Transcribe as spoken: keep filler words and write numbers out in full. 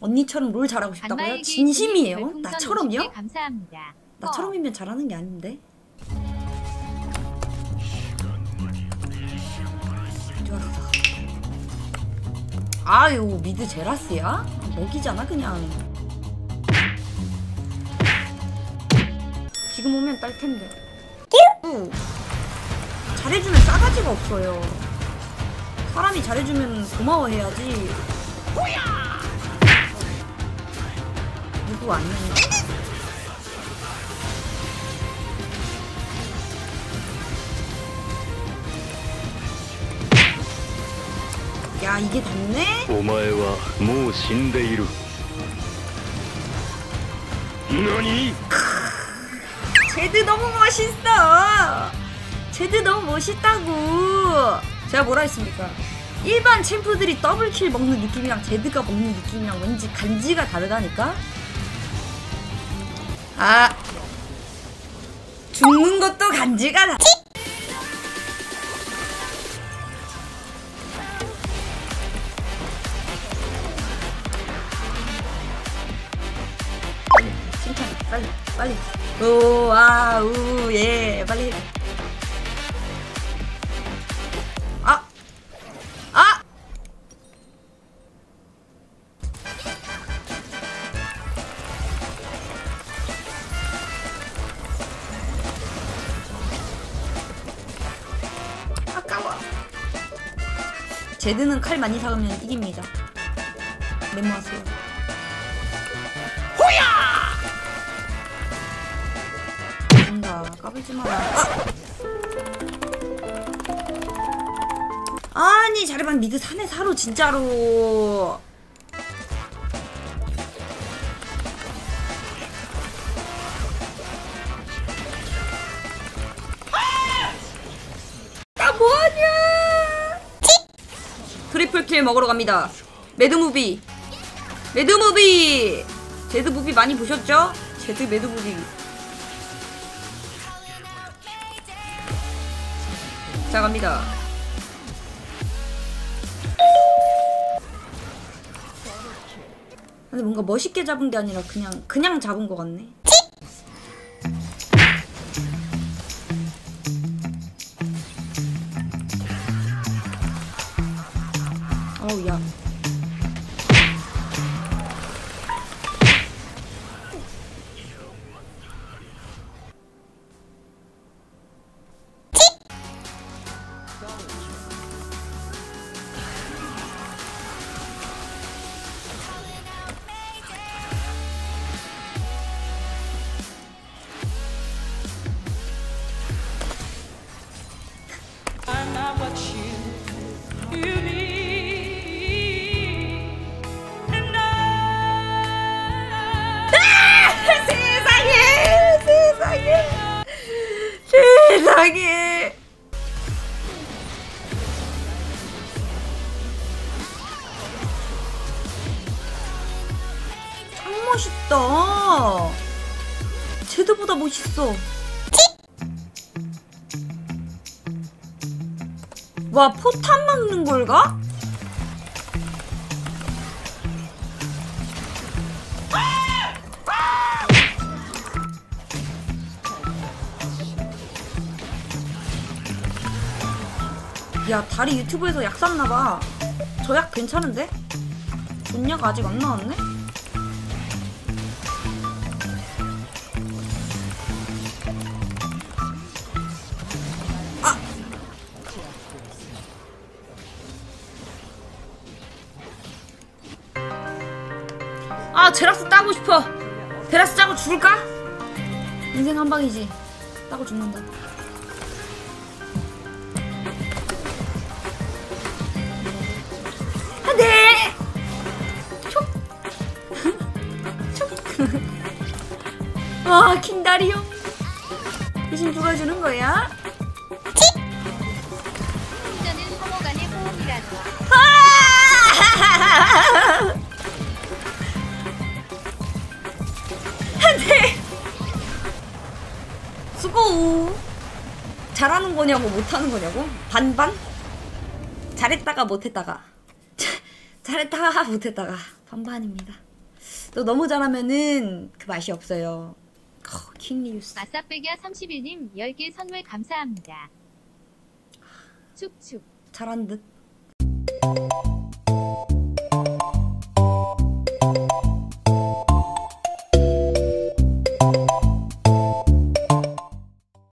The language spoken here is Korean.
언니처럼 롤 잘하고 싶다고요? 진심이에요? 나처럼요? 감사합니다. 나처럼이면 잘하는 게 아닌데? 아유, 미드 제라스야? 먹이잖아 그냥. 지금 오면 딸 텐데. 응. 잘해주면 싸가지가 없어요. 사람이 잘해주면 고마워해야지. 누구 왔는가? 야, 이게 닿네? 오마에와 모 신데이루. 너니? 제드 너무 멋있어. 제드 너무 멋있다고. 제가 뭐라 했습니까? 일반 챔프들이 더블킬 먹는 느낌이랑 제드가 먹는 느낌이랑 왠지 간지가 다르다니까? 아, 죽는 것도 간지가 다르다. 빨리 빨리 오 아 우 예 빨리 아 아 아까워. 제드는 칼 많이 사가면 이깁니다. 메모하세요. 까불지 마라. 아! 아니, 자르반 미드 산에 사로 진짜로. 나 뭐하냐? 트리플킬 먹으러 갑니다. 매드무비. 매드무비. 제드무비 많이 보셨죠? 제드 매드무비. 자, 갑니다. 근데 뭔가 멋있게 잡은 게 아니라 그냥 그냥 잡은 것 같네. 어우, 야. 세상에. 참 멋있다. 제드보다 멋있어. 와, 포탄 막는 걸가? 야, 다리 유튜브에서 약 샀나봐. 저 약 괜찮은데? 돈약 아직 안 나왔네? 아! 아, 제라스 따고 싶어. 제라스 따고 죽을까? 인생 한 방이지. 따고 죽는다. 아, 킹다리요? 대신 누가 주는 거야? 운전은 서로 간의 호흡이라도. 안돼. 수고. 잘하는 거냐고 못하는 거냐고? 반반? 잘했다가 못했다가. 잘했다가 못했다가 반반입니다. 또 너무 잘하면은 그 맛이 없어요. 어, 킹리유스. 아싸베기야 삼십일 님 열 개 선물 감사합니다. 축축. 잘한 듯.